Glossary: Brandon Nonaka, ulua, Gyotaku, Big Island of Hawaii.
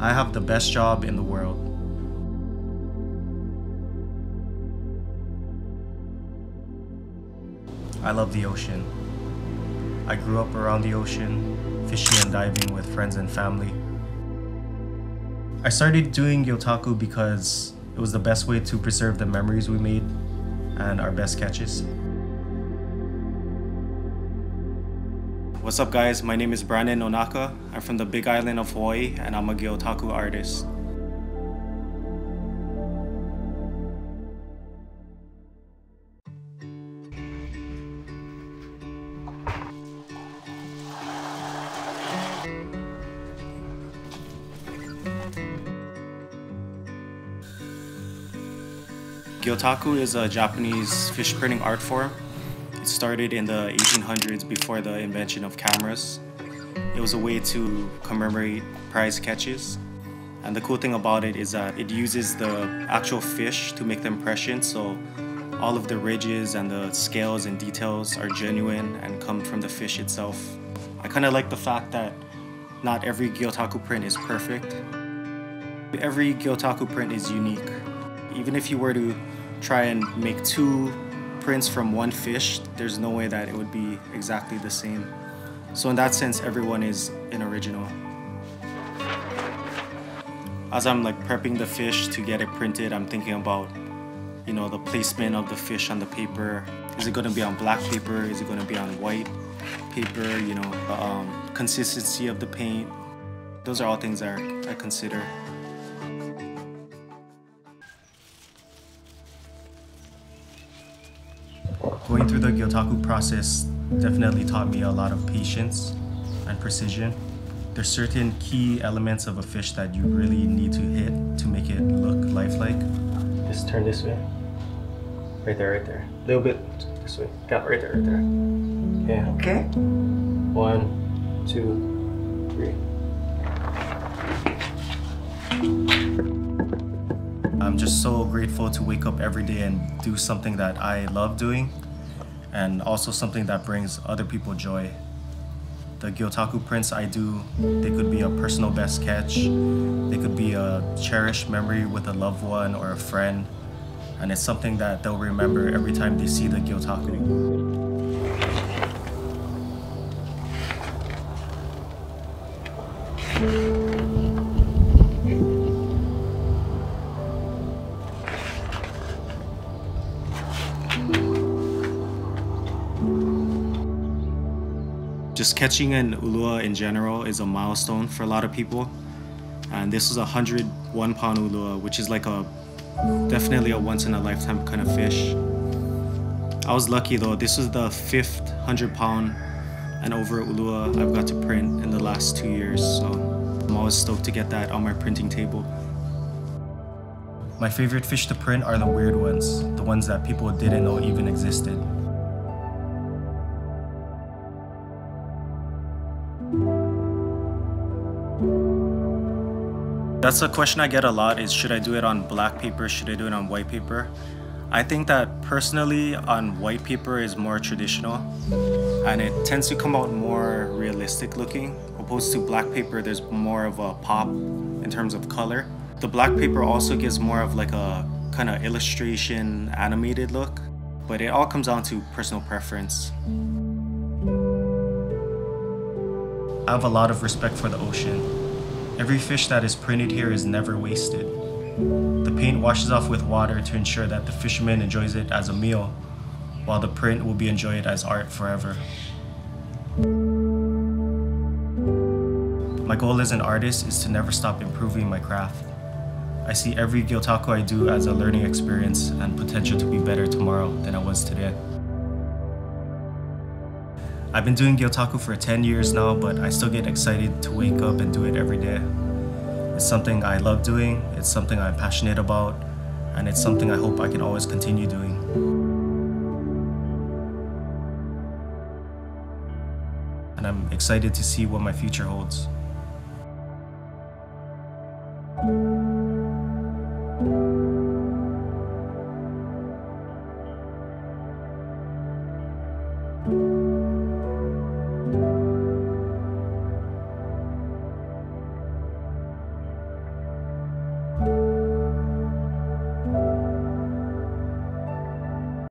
I have the best job in the world. I love the ocean. I grew up around the ocean, fishing and diving with friends and family. I started doing Gyotaku because it was the best way to preserve the memories we made and our best catches. What's up guys, my name is Brandon Nonaka. I'm from the Big Island of Hawaii and I'm a Gyotaku artist. Gyotaku is a Japanese fish printing art form. It started in the 1800s before the invention of cameras. It was a way to commemorate prize catches. And the cool thing about it is that it uses the actual fish to make the impression, so all of the ridges and the scales and details are genuine and come from the fish itself. I kind of like the fact that not every Gyotaku print is perfect. Every Gyotaku print is unique. Even if you were to try and make two prints from one fish, there's no way that it would be exactly the same. So in that sense, everyone is an original. As I'm like prepping the fish to get it printed, I'm thinking about, you know, the placement of the fish on the paper. Is it going to be on black paper? Is it going to be on white paper? You know, the consistency of the paint. Those are all things that I consider. Going through the Gyotaku process definitely taught me a lot of patience and precision. There's certain key elements of a fish that you really need to hit to make it look lifelike. Just turn this way. Right there, right there. A little bit this way. Yeah, right there, right there. Yeah. Okay. 1, 2, 3. I'm just so grateful to wake up every day and do something that I love doing, and also something that brings other people joy. The Gyotaku prints I do, they could be a personal best catch, they could be a cherished memory with a loved one or a friend, and it's something that they'll remember every time they see the Gyotaku. Just catching an ulua in general is a milestone for a lot of people, and this is a 101-pound ulua, which is like definitely a once-in-a-lifetime kind of fish. I was lucky though, this was the 5th 100-pound and over ulua I've got to print in the last 2 years, so I'm always stoked to get that on my printing table. My favorite fish to print are the weird ones, the ones that people didn't know even existed. That's a question I get a lot, is should I do it on black paper, should I do it on white paper? I think that personally on white paper is more traditional and it tends to come out more realistic looking. Opposed to black paper, there's more of a pop in terms of color. The black paper also gives more of like a kind of illustration animated look, but it all comes down to personal preference. I have a lot of respect for the ocean. Every fish that is printed here is never wasted. The paint washes off with water to ensure that the fisherman enjoys it as a meal, while the print will be enjoyed as art forever. My goal as an artist is to never stop improving my craft. I see every Gyotaku I do as a learning experience and potential to be better tomorrow than I was today. I've been doing Gyotaku for 10 years now, but I still get excited to wake up and do it every day. It's something I love doing, it's something I'm passionate about, and it's something I hope I can always continue doing. And I'm excited to see what my future holds.